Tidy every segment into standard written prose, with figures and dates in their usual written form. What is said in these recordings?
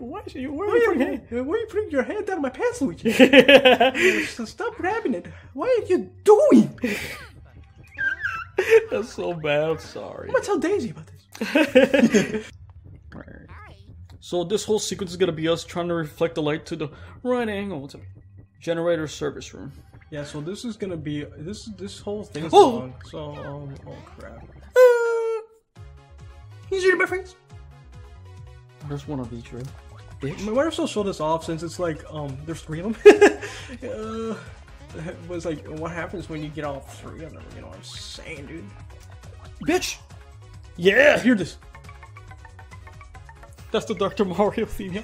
Why are you putting your hand down my pants, Luigi? So stop grabbing it. What are you doing? That's so bad. I'm sorry. I'm gonna tell Daisy about this. So this whole sequence is gonna be us trying to reflect the light to the right angle. What's up? Generator service room. Yeah. So this is gonna be this whole thing. Oh. So oh crap. These are my friends. There's one of each, right? My wife still showed this off since it's like there's three of them. It was like, what happens when you get all three of them? You know what I'm saying, dude? Bitch! Yeah, hear this. That's the Dr. Mario theme.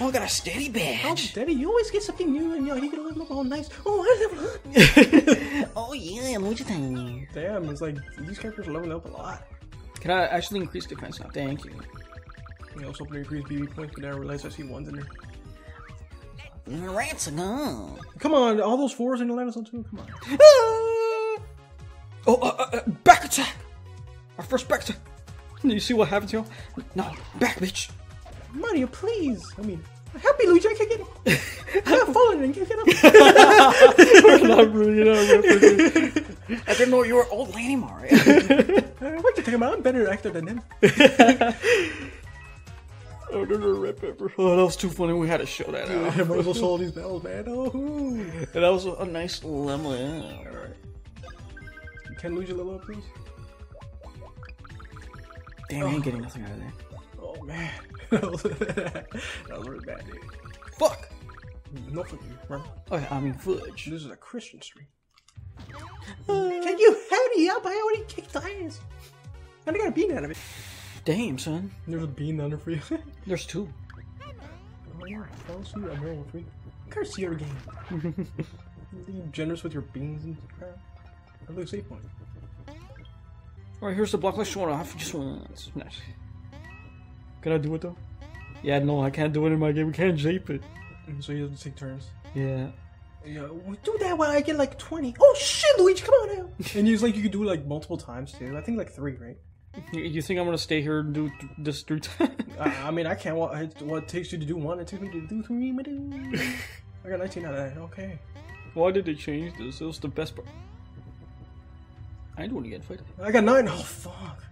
Oh, got a steady badge. Oh, steady! You always get something new, and you know you can look up all nice. Oh, I never. Oh yeah, Luigi time. Damn, it's like these characters level up a lot. Can I actually increase defense now? Thank you. I also open to increase BB points, but I realize I see ones in there. Rats are gone. Come on, all those fours in the Atlantis on two. Come on. Back attack! Our first back attack. You see what happens, y'all? No, back, bitch. Mario, please. I mean, help me, Luigi. I can't get up. I'm not falling and can't get up. You're not really, I didn't know you were old lady, Mario. What you talking about? I'm better actor than him. Oh, that was too funny. We had to show that out. Yeah, Marvel sold these bells, man. Oh, and that was a nice level. Yeah. All right. Can Luigi level up, please? Damn, I ain't getting nothing out of there. Oh man, that was really bad, dude. Fuck. No fuck you, bro. Okay, I mean fudge. This is a Christian stream. Can you hurry up? I already kicked tires. I got a bean out of it. Damn, son. There's a bean under for you. There's two. Oh, yeah. Curse your game. Are you generous with your beans and crap? I lose save point. Alright, here's the block list one off. Just one. That's nice. Can I do it though? Yeah, no, I can't do it in my game. We can't jape it. So you have to take turns. Yeah. Yeah, we do that while I get like 20. Oh shit, Luigi, come on now. And he's like, you could do it like multiple times too. I think like 3, right? You think I'm gonna stay here and do this 3 times? I mean, I can't. What takes you to do 1, it took me to do 3. I got 19 out of that. Okay. Why did they change this? It was the best part. I don't want to get fight. I got 9. Oh fuck!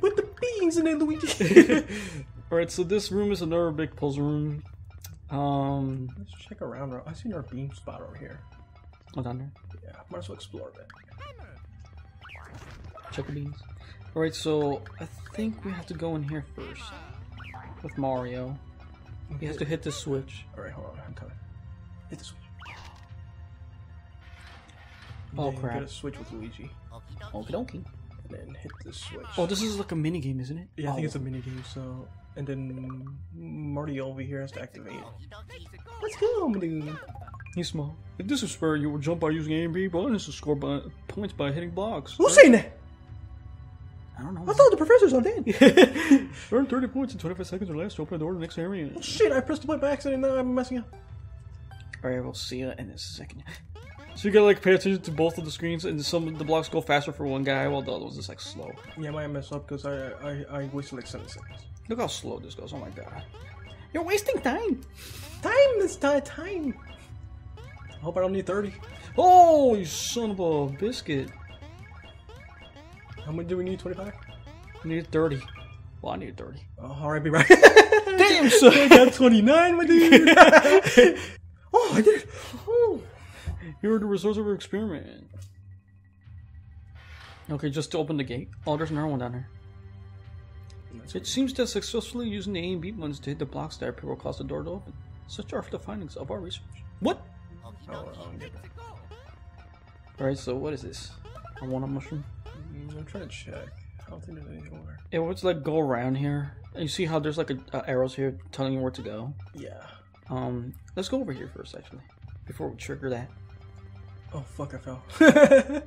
Put the beans in there, Luigi. All right, so this room is another big puzzle room. Let's check around. I see another beam spot over here. Oh, down there. Yeah, might as well explore a bit. Check the beans. Alright, so I think we have to go in here first. With Mario. We have to hit the switch. Alright, hold on, I'm coming. Hit the switch. Oh then crap. Hit the switch with Luigi. Okie dokie. And then hit the switch. Oh, this is like a mini game, isn't it? Yeah, I think it's a mini game, so. And then Mario over here has to activate it. Let's go, dude. He's small. If this is where you will jump by using A and B bonus to score points by hitting blocks. Who's saying that? I don't know. I thought the professor's on that. Earn 30 points in 25 seconds or less to open the door to the next area. Oh, shit, I pressed the button by accident and now I'm messing up. Alright, we'll see you in a second. So you gotta like pay attention to both of the screens, and some of the blocks go faster for one guy while the other one's just like slow. Yeah, I might mess up because I wasted like 7 seconds. Look how slow this goes, oh my god. You're wasting time! Time this time! I hope I don't need 30. Oh, you son of a biscuit. How many do we need? 25? I need 30. Well, I need 30. Oh, alright, be right. Damn, son! I got 29, my dude! Oh, I did it! Oh. Here are the results of our experiment. Okay, just to open the gate. Oh, there's another one down there. It seems that successfully using the A and B buttons to hit the blocks that appear will cause the door to open. Such are the findings of our research. What? Alright, so what is this? I want a mushroom. I'm trying to check. I don't think there's anything over. It would like go around here. And you see how there's like a arrows here telling you where to go? Yeah. Let's go over here first, actually. Before we trigger that. Oh, fuck, I fell.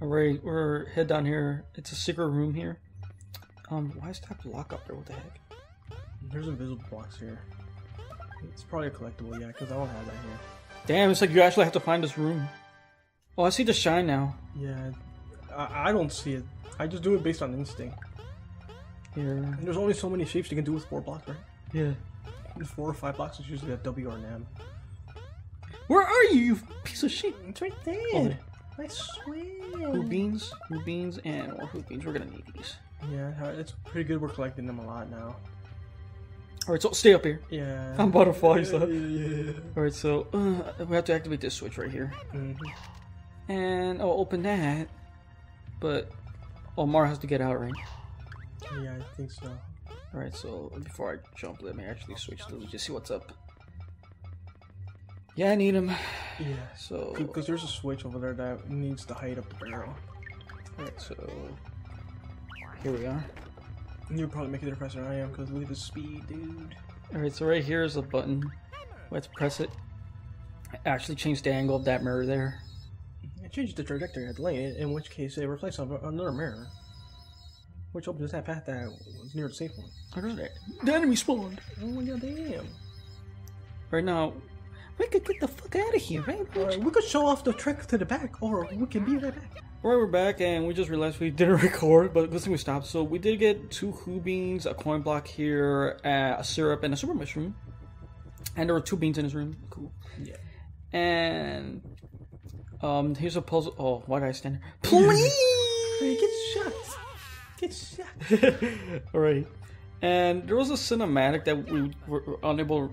Alright, we're head down here. It's a secret room here. Why is that block up there? What the heck? There's invisible blocks here. It's probably a collectible, yeah, because I don't have that here. Damn, it's like you actually have to find this room. Oh, I see the shine now. Yeah, I don't see it. I just do it based on instinct. here. And there's only so many shapes you can do with 4 blocks, right? Yeah. 4 or 5 blocks is usually a W or an M. Where are you piece of shit? It's right there. Oh, I swear. Hoop beans, and more hoop beans. We're gonna need these. Yeah, it's pretty good. We're collecting them a lot now. Alright, so stay up here. Yeah. I'm about to fly, so. Yeah. Alright, so we have to activate this switch right here. Mm-hmm. And I'll open that. But, oh, Mario has to get out, right? Yeah, I think so. Alright, so before I jump, let me actually switch to just see what's up. Yeah, I need him. Yeah, so. Because there's a switch over there that needs the height up the barrel. Alright, so. Here we are. You're probably making it faster than I am because look at the speed, dude. Alright, so right here is a button. Let's press it. I actually changed the angle of that mirror there. It changes the trajectory of the lane, in which case they replace another mirror. Which opens that path that was near the safe one. I heard it. The enemy spawned! Oh my god, damn. Right now, we could get the fuck out of here, right? We could show off the trek to the back, or we can be right back. Right, we're back, and we just realized we didn't record, but good thing we stopped. So we did get 2 hoop beans, a coin block here, a syrup, and a super mushroom. And there were 2 beans in this room. Cool. Yeah. And... here's a puzzle. Oh, why did I stand there? Please! Hey, get shot! Get shot! Alright. And there was a cinematic that we were unable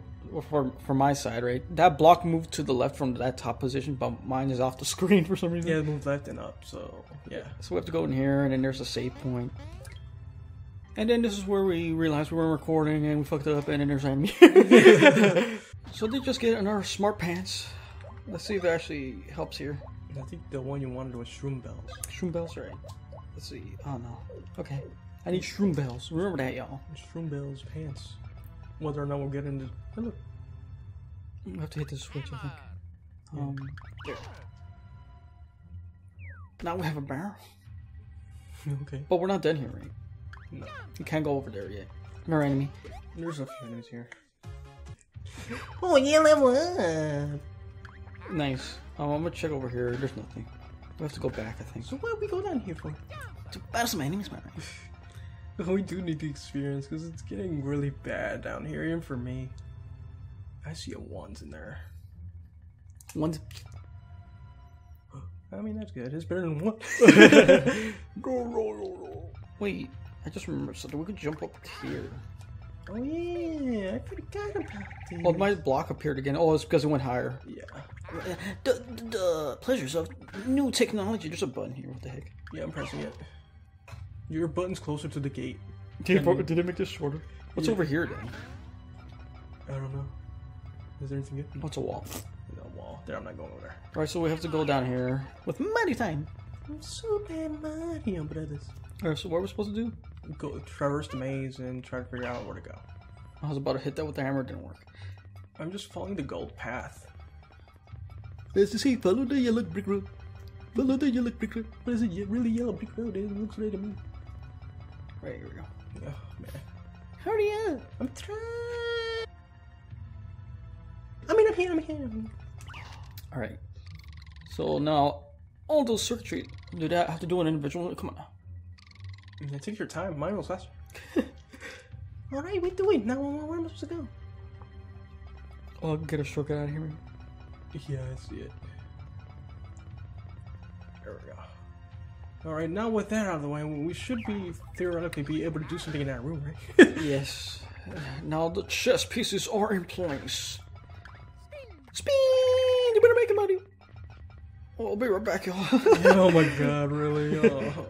for my side, right? That block moved to the left from that top position, but mine is off the screen for some reason. Yeah, it moved left and up, so yeah. So we have to go in here, and then there's a save point. And then this is where we realized we weren't recording, and we fucked it up, and then there's enemy. So they just get another smart pants. Let's see if it actually helps here. I think the one you wanted was shroom bells. Shroom bells, right? Let's see. Oh no. Okay. I need shroom bells. Remember that, y'all. Shroom bells pants. Whether or not we'll get into. Oh, look. We have to hit the switch, I think. Yeah. There. Now we have a barrel. Okay. But we're not done here, right? No. You can't go over there yet. No enemy. There's a few enemies here. Oh yeah, level up. Nice. I'm gonna check over here. There's nothing. We have to go back, I think. So why do we go down here for? To battle some enemies, man. We do need the experience because it's getting really bad down here, even for me. I see a 1s in there. 1s. I mean, that's good. It's better than 1. Go. Wait, I just remembered something. We could jump up here. Oh yeah, I forgot about this. Well, my block appeared again. Oh, it's because it went higher. Yeah. The pleasures of new technology. There's a button here. What the heck? Yeah, I'm pressing it. Your button's closer to the gate. Did it make this shorter? What's over here then? I don't know. Is there anything good? What's a wall? No wall. There, I'm not going over there. Alright, so we have to go down here with Mario time. I'm Super Mario Brothers. Alright, so what are we supposed to do? Go traverse the maze and try to figure out where to go. I was about to hit that with the hammer, it didn't work. I'm just following the gold path. Let's just see, follow the yellow brick road. Follow the yellow brick road. What is it? Really yellow brick road? It looks right to me. Right, here we go. Oh, man. Hurry up! I'm trying! I'm here. Alright. So now, all those circuitry, do that have to do an individual? Come on. It takes your time. Mine was faster. Alright, we do it. Now where am I supposed to go? Oh, I'll get a shortcut out of here. Yeah, I see it. There we go. Alright, now with that out of the way, we should be, theoretically, be able to do something in that room, right? Yes. Now the chess pieces are in place. Speed! You better make it, Mario! Oh, I'll be right back, y'all. Oh my god, really? Oh.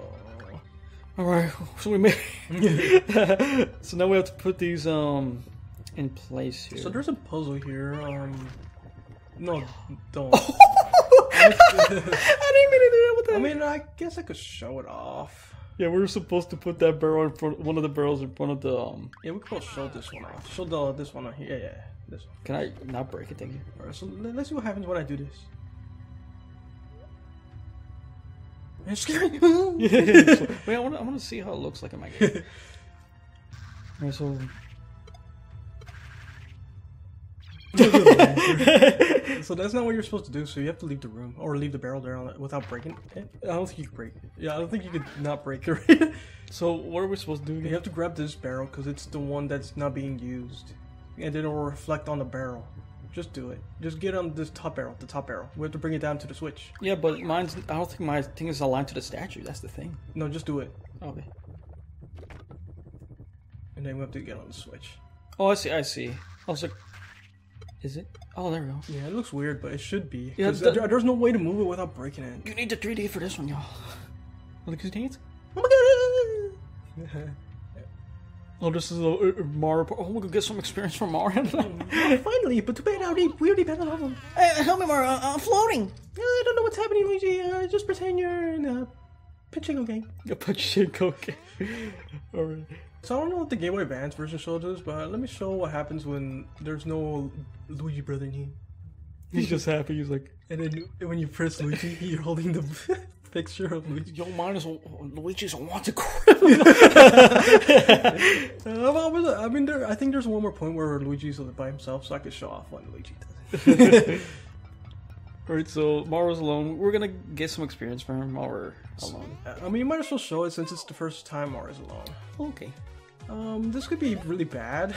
Alright, so we made it. So now we have to put these in place here. So there's a puzzle here. No, don't. I didn't mean to do that with that. I mean, I guess I could show it off. Yeah, we were supposed to put that barrel in front, one of the barrels in front of the Yeah, we could show this one off. Show the this one off. Yeah, this one. Can I not break it? Thank you. Alright, so let's see what happens when I do this. Wait, I want to see how it looks like in my game. Alright, so so that's not what you're supposed to do, so you have to leave the room, or leave the barrel there without breaking it. I don't think you can break it. Yeah, I don't think you could not break it. So what are we supposed to do? You have to grab this barrel, because it's the one that's not being used. And then it'll reflect on the barrel. Just do it. Just get on this top barrel, the top barrel. We have to bring it down to the switch. Yeah, but mine's, I don't think my thing is aligned to the statue, that's the thing. No, just do it. Okay. And then we have to get on the switch. Oh, I see, I see. Also, is it? Oh, there we go. Yeah, it looks weird, but it should be. Yeah, there's no way to move it without breaking it. You need the 3D for this one, y'all. Look who's dancing. Oh my god! Oh, this is a Mario. Oh, we could get some experience from Mario. Oh, finally, but too bad we already battled all of them. Help me, Mario. I'm floating. I don't know what's happening, Luigi. Just pretend you're in a pachinko game. A pachinko game. All right. So I don't know what the Game Boy Advance version shows us, but let me show what happens when there's no Luigi brother in here. He's just happy. He's like, and then when you press Luigi, you're holding the picture of Luigi. Yo, mine is Luigi's a wanted criminal. I mean, I think there's one more point where Luigi's by himself, so I could show off when Luigi does it. All right, so Mario's alone. We're gonna get some experience from him while we're alone. I mean, you might as well show it since it's the first time Mario's alone. Okay. This could be really bad.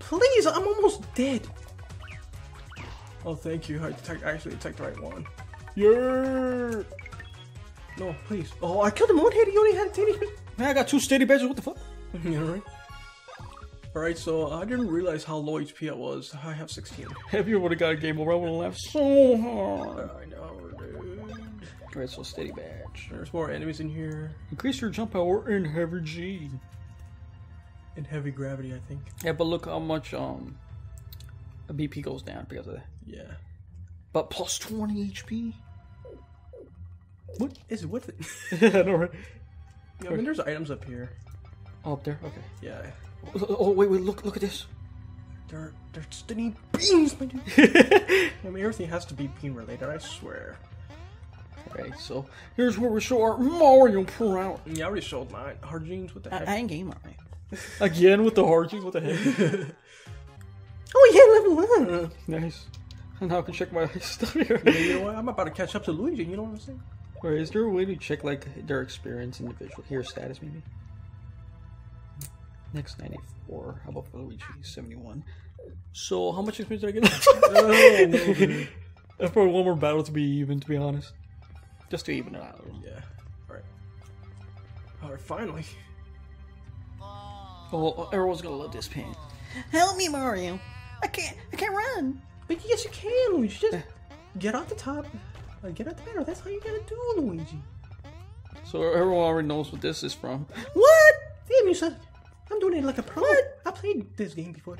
Please, I'm almost dead. Oh, thank you. I actually attacked the right one. Yeah. No, please. Oh, I killed him one hit. He only had a tiny hit. Man, I got 2 steady badges. What the fuck? Yeah, right. All right, so I didn't realize how low HP I was. I have 16. Have you ever got a game over? I would have laughed so hard. I know, dude. All right, so steady badge. There's more enemies in here. Increase your jump power in heavy G. In heavy gravity, I think. Yeah, but look how much a BP goes down because of that. Yeah. But plus 20 HP. What is with it? I know, right? Yeah, I mean, there's items up here. Oh, up there? Okay. Yeah. Oh, wait, wait, look, look at this. They're stingy beans, my dude. I mean, everything has to be bean related, I swear. Alright, so here's where we show our Mario proud. Yeah, I already showed mine. Hard jeans, what the heck? I ain't game on it. Again with the hard jeans, what the heck? Oh, yeah, level 1. Nice. And now I can check my stuff here. Yeah, you know what? I'm about to catch up to Luigi, you know what I'm saying? Or is there a way to check, like, their experience individual? Here, status, maybe? Next 94. How about for Luigi? 71. So, how much experience did I get? Oh, that's probably one more battle to be even, to be honest. Just to even it out. Yeah. Alright. Alright, finally. Oh, everyone's gonna love this pain. Help me, Mario! I can't run! But yes, you can, Luigi. Just get out the top. Get out the barrel. That's how you gotta do, Luigi. So everyone already knows what this is from. What? Damn, you son. I'm doing it like a pro. What? I played this game before.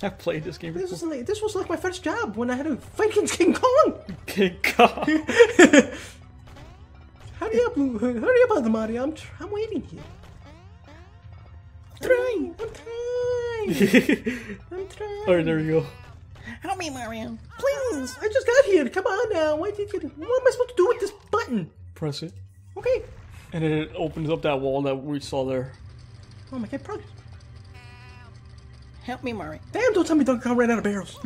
I've played this game before. This was like my first job when I had to fight against King Kong. King Kong. Hurry up, Other Mario. I'm waiting here. I'm trying. All right, there we go. Help me, Mario. Please! I just got here. Come on now. What am I supposed to do with this button? Press it. Okay. And then it opens up that wall that we saw there. Oh my god, probably. Help me, Mario. Damn, don't tell me Donkey Kong ran out of barrels.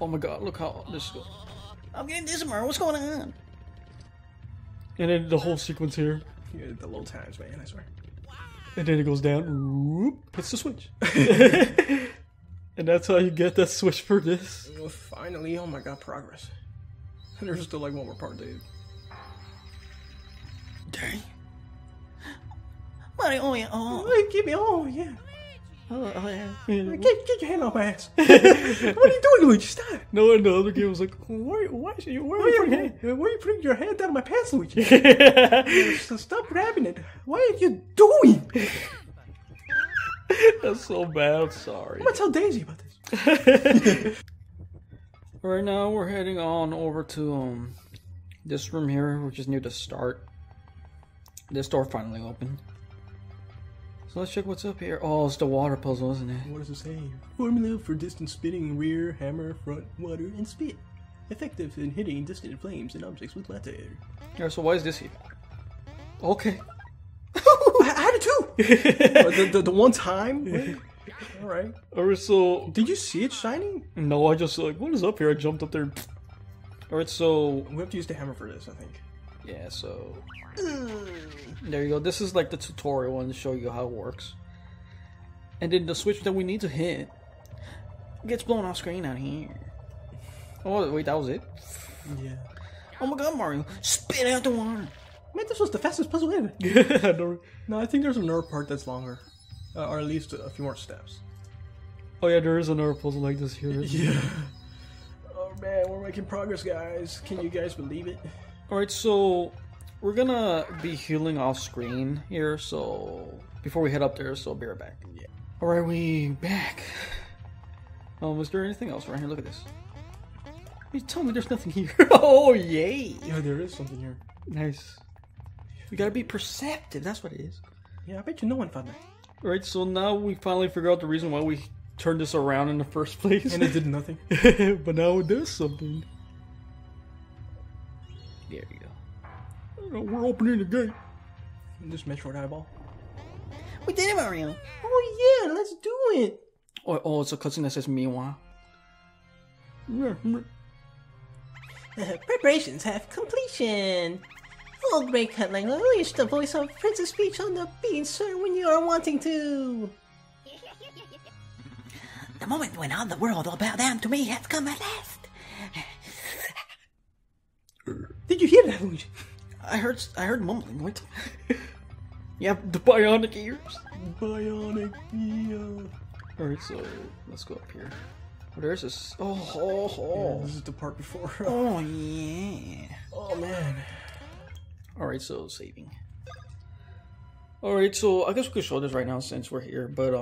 Oh my god, look how this is going. I'm getting dizzy, Mario. What's going on? And then the whole sequence here. Yeah, the low times, man, I swear. And then it goes down. Whoop, hits the switch. And that's how you get that switch for this. Oh, finally, oh my god, progress. And there's still like one more part, dude. Dang. Mario, oh yeah, oh. Give me, oh yeah. Oh yeah. Get your hand off my ass. What are you doing, Luigi? Stop. No, in the other game was like, why are you putting your hand down my pants, Luigi? So stop grabbing it. What are you doing? That's so bad, I'm sorry. I'm gonna tell Daisy about this. Right now, we're heading on over to this room here, which is near the start. This door finally opened. So let's check what's up here. Oh, it's the water puzzle, isn't it? What does it say? Formula for distant spitting, rear, hammer, front, water, and spit. Effective in hitting distant flames and objects with latte air. Yeah, so why is this here? Okay. I had it too! The one time? Alright. Alright, so... Did you see it shining? No, I just like, what is up here? I jumped up there. Alright, so... We have to use the hammer for this, I think. Yeah, so... There you go. This is like the tutorial one to show you how it works. And then the switch that we need to hit gets blown off screen out here. Oh, wait, that was it? Yeah. Oh my god, Mario, spit out the water! Man, this was the fastest puzzle ever. Yeah, no, I think there's another part that's longer. Or at least a few more steps. Oh yeah, there is another puzzle like this here. Yeah. Oh man, we're making progress, guys. Can you guys believe it? Alright, so we're gonna be healing off screen here, so before we head up there, so I'll be right back. Yeah. Alright, we back. Was there anything else right here? Look at this. You tell me there's nothing here. Oh, yay! Yeah, there is something here. Nice. We gotta be perceptive, that's what it is. Yeah, I bet you no one found that. Alright, so now we finally figure out the reason why we turned this around in the first place. And it did nothing. But now it does something. There you go. We're opening the gate. This Metroid eyeball. We did it, Mario! Oh yeah, let's do it! Oh, it's a cutscene that says meanwhile. Preparations have completion! Oh, great cutting! Unleash the voice of Princess Peach on the beat, sir, when you are wanting to! The moment when all the world will bow down to me has come at last! Did you hear that, Luigi? I heard mumbling, what? Yeah, the bionic ears! Bionic ears! Alright, so, let's go up here. Oh, there's this. Oh. Yeah, this is the part before. Oh, yeah. Oh, man. Alright, so saving. Alright, so I guess we could show this right now since we're here, but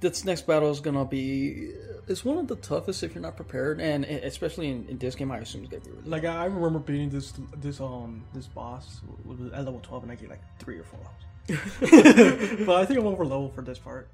this next battle is gonna be. It's one of the toughest if you're not prepared, and especially in this game, I assume it's gonna be really. Like, I remember beating this boss at level 12, and I get like 3 or 4 levels. But I think I'm over level for this part.